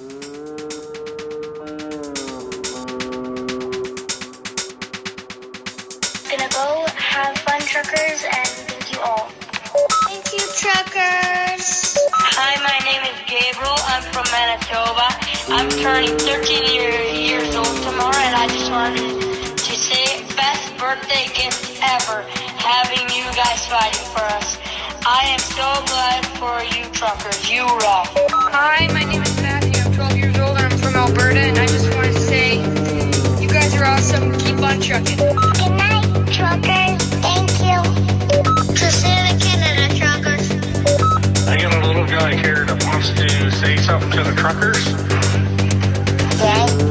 Gonna go have fun, truckers, and thank you all. Thank you, truckers. Hi, my name is Gabriel. I'm from Manitoba. I'm turning 13 years old tomorrow, and I just wanted to say best birthday gift ever, having you guys fighting for us. I am so glad for you, truckers. You rock. Hi, my name is Matthew. I'm 12 years old, and I'm from Alberta, and I just wanted to say you guys are awesome. Keep on trucking. Good night, truckers. Thank you. Cascada, Canada, truckers. I got a little guy here that wants to say something to the truckers. Thank you, truckers.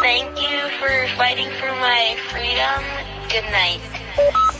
Thank you for fighting for my freedom. Good night.